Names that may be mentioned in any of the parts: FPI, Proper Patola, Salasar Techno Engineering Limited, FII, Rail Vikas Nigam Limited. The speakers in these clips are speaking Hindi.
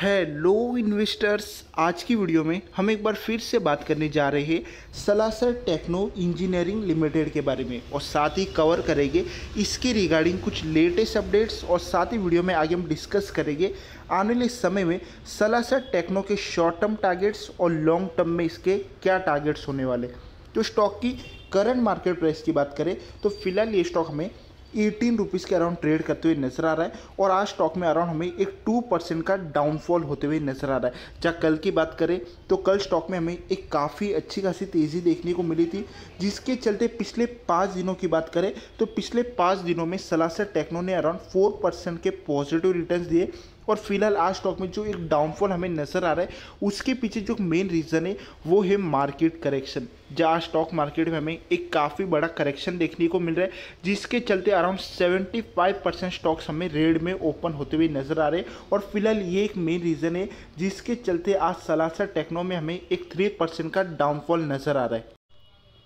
हेलो इन्वेस्टर्स, आज की वीडियो में हम एक बार फिर से बात करने जा रहे हैं सलासर टेक्नो इंजीनियरिंग लिमिटेड के बारे में और साथ ही कवर करेंगे इसके रिगार्डिंग कुछ लेटेस्ट अपडेट्स और साथ ही वीडियो में आगे हम डिस्कस करेंगे आने वाले समय में सलासर टेक्नो के शॉर्ट टर्म टारगेट्स और लॉन्ग टर्म में इसके क्या टारगेट्स होने वाले। तो स्टॉक की करंट मार्केट प्राइस की बात करें तो फिलहाल ये स्टॉक हमें 18 रुपीज़ के अराउंड ट्रेड करते हुए नजर आ रहा है और आज स्टॉक में अराउंड हमें एक 2% का डाउनफॉल होते हुए नजर आ रहा है। जहाँ कल की बात करें तो कल स्टॉक में हमें एक काफ़ी अच्छी खासी तेज़ी देखने को मिली थी, जिसके चलते पिछले 5 दिनों की बात करें तो पिछले 5 दिनों में सलासर टेक्नो ने अराउंड 4% के पॉजिटिव रिटर्न दिए और फिलहाल आज स्टॉक में जो एक डाउनफॉल हमें नज़र आ रहा है उसके पीछे जो मेन रीज़न है वो है मार्केट करेक्शन। जहाँ स्टॉक मार्केट में हमें एक काफ़ी बड़ा करेक्शन देखने को मिल रहा है, जिसके चलते अराउंड 75% स्टॉक्स हमें रेड में ओपन होते हुए नज़र आ रहे हैं और फिलहाल ये एक मेन रीज़न है जिसके चलते आज सलासर टेक्नो में हमें एक 3% का डाउनफॉल नज़र आ रहा है।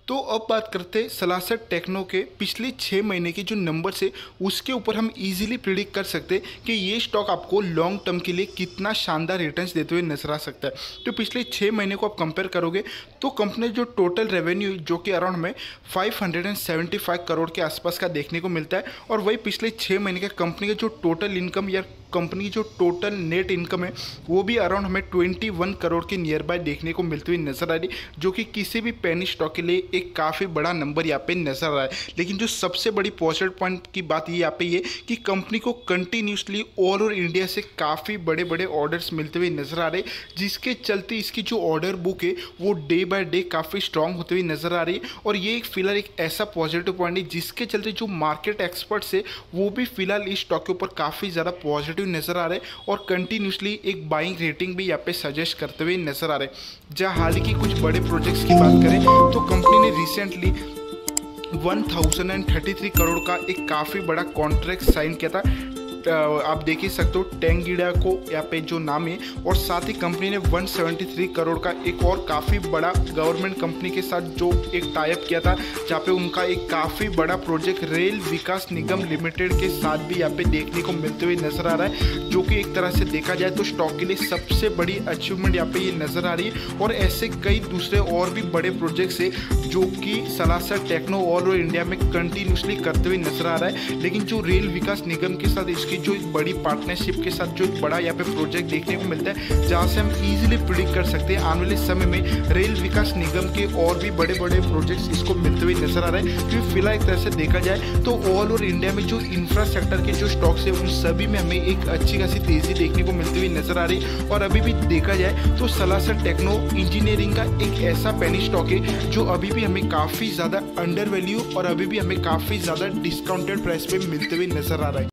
तो अब बात करते हैं सलासर टेक्नो के पिछले 6 महीने के जो नंबर्स है उसके ऊपर हम इजीली प्रिडिक्ट कर सकते हैं कि ये स्टॉक आपको लॉन्ग टर्म के लिए कितना शानदार रिटर्न्स देते हुए नजर आ सकता है। तो पिछले 6 महीने को आप कंपेयर करोगे तो कंपनी जो टोटल रेवेन्यू जो कि अराउंड हमें 575 करोड़ के आसपास का देखने को मिलता है और वही पिछले 6 महीने का कंपनी का जो टोटल इनकम या कंपनी की जो टोटल नेट इनकम है वो भी अराउंड हमें 21 करोड़ के नियर बाय देखने को मिलती हुई नज़र आ रही, जो कि किसी भी पैनी स्टॉक के लिए एक काफ़ी बड़ा नंबर यहाँ पे नज़र आ रहा है। लेकिन जो सबसे बड़ी पॉजिटिव पॉइंट की बात यहाँ पे ये कि कंपनी को कंटिन्यूसली ऑल ओवर इंडिया से काफ़ी बड़े बड़े ऑर्डर्स मिलते हुए नज़र आ रहे, जिसके चलते इसकी जो ऑर्डर बुक है वो डे बाय डे काफ़ी स्ट्रांग होते हुए नज़र आ रही है और ये एक फिलहाल एक ऐसा पॉजिटिव पॉइंट है जिसके चलते जो मार्केट एक्सपर्ट्स है वो भी फिलहाल इस स्टॉक के ऊपर काफ़ी ज़्यादा पॉजिटिव नजर आ रहे और कंटिन्यूसली एक बाइंग रेटिंग भी यहाँ पे सजेस्ट करते हुए नजर आ रहे। जहाँ हाल ही की कुछ बड़े प्रोजेक्ट्स की बात करें तो कंपनी ने रिसेंटली 1033 करोड़ का एक काफी बड़ा कॉन्ट्रैक्ट साइन किया था। आप देख ही सकते हो टेंगिडा को यहाँ पे जो नाम है और साथ ही कंपनी ने 173 करोड़ का एक और काफ़ी बड़ा गवर्नमेंट कंपनी के साथ जो एक टाइप किया था, जहाँ पे उनका एक काफ़ी बड़ा project rail Vikas Nigam limited के साथ भी यहाँ पे देखने को मिलते हुए नजर आ रहा है, जो कि एक तरह से देखा जाए तो स्टॉक के लिए सबसे बड़ी अचीवमेंट यहाँ पे ये नज़र आ रही है। और ऐसे कई दूसरे और भी बड़े प्रोजेक्ट्स है जो कि Salasar techno all over India में कंटिन्यूसली करते हुए नजर आ रहा है। लेकिन जो रेल विकास निगम के साथ इसकी जो एक बड़ी पार्टनरशिप के साथ जो एक बड़ा यहाँ पे प्रोजेक्ट देखने को मिलता है, जहाँ से हम इजीली प्रिडिक्ट कर सकते हैं आने वाले समय में रेल विकास निगम के और भी बड़े बड़े प्रोजेक्ट्स इसको मिलते हुए नजर आ रहे हैं। क्योंकि फिलहाल एक तरह से देखा जाए तो ऑल ओवर इंडिया में जो इंफ्रास्ट्रक्चर के जो स्टॉक्स है उन सभी में हमें एक अच्छी खासी तेजी देखने को मिलती हुई नजर आ रही है। और अभी भी देखा जाए तो सलासर टेक्नो इंजीनियरिंग का एक ऐसा पैनी स्टॉक है जो अभी हमें काफ़ी ज़्यादा अंडर वैल्यू और अभी भी हमें काफ़ी ज़्यादा डिस्काउंटेड प्राइस पे मिलते हुए नजर आ रहा है।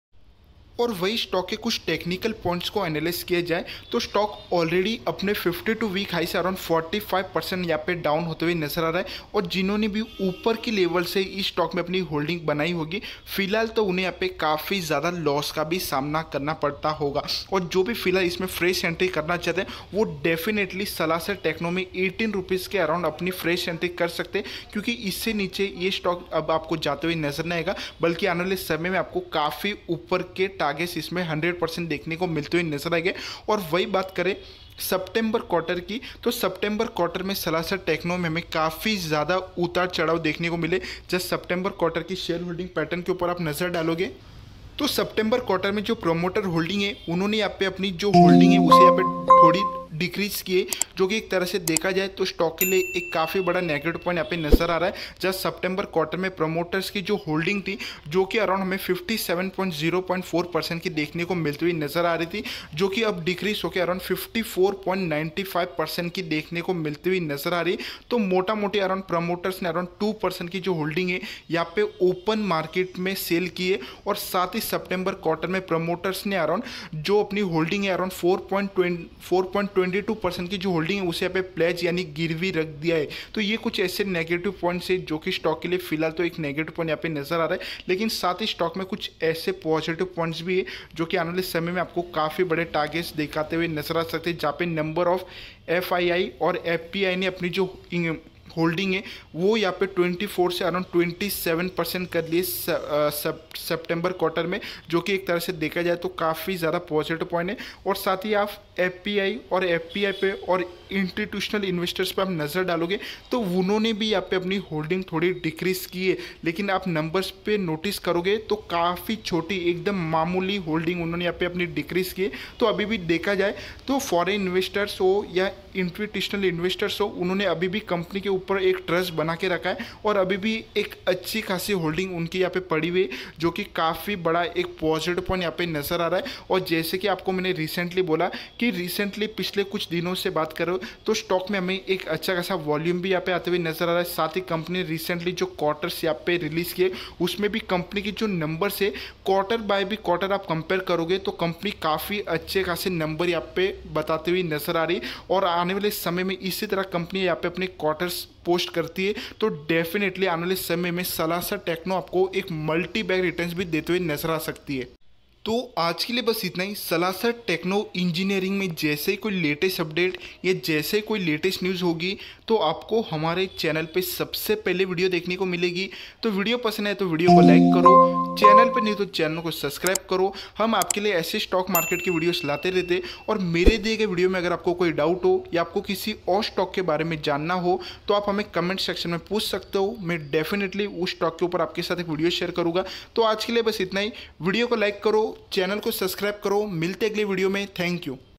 और वही स्टॉक के कुछ टेक्निकल पॉइंट्स को एनालाइज किया जाए तो स्टॉक ऑलरेडी अपने 52 वीक हाई से अराउंड 45% यहाँ पे डाउन होते हुए नजर आ रहा है और जिन्होंने भी ऊपर की लेवल से इस स्टॉक में अपनी होल्डिंग बनाई होगी फिलहाल तो उन्हें यहाँ पे काफ़ी ज़्यादा लॉस का भी सामना करना पड़ता होगा। और जो भी फिलहाल इसमें फ्रेश एंट्री करना चाहते हैं वो डेफिनेटली सलासर टेक्नो में 18 रुपीज़ के अराउंड अपनी फ्रेश एंट्री कर सकते हैं, क्योंकि इससे नीचे ये स्टॉक अब आपको जाते हुए नजर नहीं आएगा, बल्कि आने वाले समय में आपको काफ़ी ऊपर के टारगेट्स इसमें 100% देखने को मिलते हुए नजर आएंगे। और वही बात करें सितंबर क्वार्टर की तो सितंबर क्वार्टर में सलासर टेक्नो में हमें काफ़ी ज़्यादा उतार चढ़ाव देखने को मिले। जब सितंबर क्वार्टर की शेयर होल्डिंग पैटर्न के ऊपर आप नज़र डालोगे तो सितंबर क्वार्टर में जो प्रोमोटर होल्डिंग है उन्होंने यहाँ पे अपनी जो होल्डिंग है उसे यहाँ पे थोड़ी डिक्रीज किए, जो कि एक तरह से देखा जाए तो स्टॉक के लिए एक काफ़ी बड़ा नेगेटिव पॉइंट यहाँ पे नजर आ रहा है। जहाँ सितंबर क्वार्टर में प्रमोटर्स की जो होल्डिंग थी जो कि अराउंड हमें 57.04% की देखने को मिलती हुई नजर आ रही थी, जो कि अब डिक्रीज होकर अराउंड 54.95% की देखने को मिलती हुई नजर आ रही। तो मोटा मोटी अराउंड प्रमोटर्स ने अराउंड 2% की जो होल्डिंग है यहाँ पे ओपन मार्केट में सेल किए और साथ ही सितंबर क्वार्टर में प्रमोटर्स ने अराउंड जो अपनी होल्डिंग है अराउंड 22% की जो होल्डिंग है उसे यहाँ पे प्लेज यानी गिरवी रख दिया है। तो ये कुछ ऐसे नेगेटिव पॉइंट्स है जो कि स्टॉक के लिए फिलहाल तो एक नेगेटिव पॉइंट यहाँ पे नजर आ रहा है, लेकिन साथ ही स्टॉक में कुछ ऐसे पॉजिटिव पॉइंट्स भी है जो कि आने वाले समय में आपको काफ़ी बड़े टारगेट्स दिखाते हुए नजर आ सकते हैं, जहाँ पे नंबर ऑफ FII और FPI ने अपनी जो होल्डिंग है वो यहाँ पे 24 से अराउंड 27% कर लिए सितंबर क्वार्टर में, जो कि एक तरह से देखा जाए तो काफ़ी ज़्यादा पॉजिटिव पॉइंट है। और साथ ही आप एफपीआई पे और इंस्टीट्यूशनल इन्वेस्टर्स पे आप नज़र डालोगे तो उन्होंने भी यहाँ पे अपनी होल्डिंग थोड़ी डिक्रीज की है, लेकिन आप नंबर्स पे नोटिस करोगे तो काफ़ी छोटी एकदम मामूली होल्डिंग उन्होंने यहाँ पे अपनी डिक्रीज की है। तो अभी भी देखा जाए तो फॉरेन इन्वेस्टर्स हो या इंस्टीट्यूशनल इन्वेस्टर्स हो, उन्होंने अभी भी कंपनी के ऊपर एक ट्रस्ट बना के रखा है और अभी भी एक अच्छी खासी होल्डिंग उनकी यहाँ पे पड़ी हुई है, जो कि काफ़ी बड़ा एक पॉजिटिव पॉइंट यहाँ पे नज़र आ रहा है। और जैसे कि आपको मैंने रिसेंटली बोला कि रिसेंटली पिछले कुछ दिनों से बात करो तो स्टॉक में हमें एक अच्छा खासा वॉल्यूम भी यहाँ पे आते हुए नज़र आ रहा है। साथ ही कंपनी रिसेंटली जो क्वार्टर्स यहाँ पे रिलीज़ किए उसमें भी कंपनी की जो नंबर्स है क्वार्टर बाय भी क्वार्टर आप कंपेयर करोगे तो कंपनी काफ़ी अच्छे खासे नंबर यहाँ पे बताते हुए नज़र आ रही है। और आने वाले समय में इसी तरह कंपनी यहाँ पे अपने क्वार्टर्स पोस्ट करती है तो डेफिनेटली आने वाले समय में सलासर टेक्नो आपको एक मल्टी बैग रिटर्न्स भी देते हुए नजर आ सकती है। तो आज के लिए बस इतना ही। सलासर टेक्नो इंजीनियरिंग में जैसे ही कोई लेटेस्ट अपडेट या जैसे कोई लेटेस्ट न्यूज़ होगी तो आपको हमारे चैनल पे सबसे पहले वीडियो देखने को मिलेगी। तो वीडियो पसंद है तो वीडियो को लाइक करो, चैनल पे नहीं तो चैनल को सब्सक्राइब करो। हम आपके लिए ऐसे स्टॉक मार्केट की वीडियोस लाते रहते। और मेरे दिए गए वीडियो में अगर आपको कोई डाउट हो या आपको किसी और स्टॉक के बारे में जानना हो तो आप हमें कमेंट सेक्शन में पूछ सकते हो। मैं डेफिनेटली उस स्टॉक के ऊपर आपके साथ एक वीडियो शेयर करूँगा। तो आज के लिए बस इतना ही। वीडियो को लाइक करो, चैनल को सब्सक्राइब करो। मिलते अगले वीडियो में। Thank you.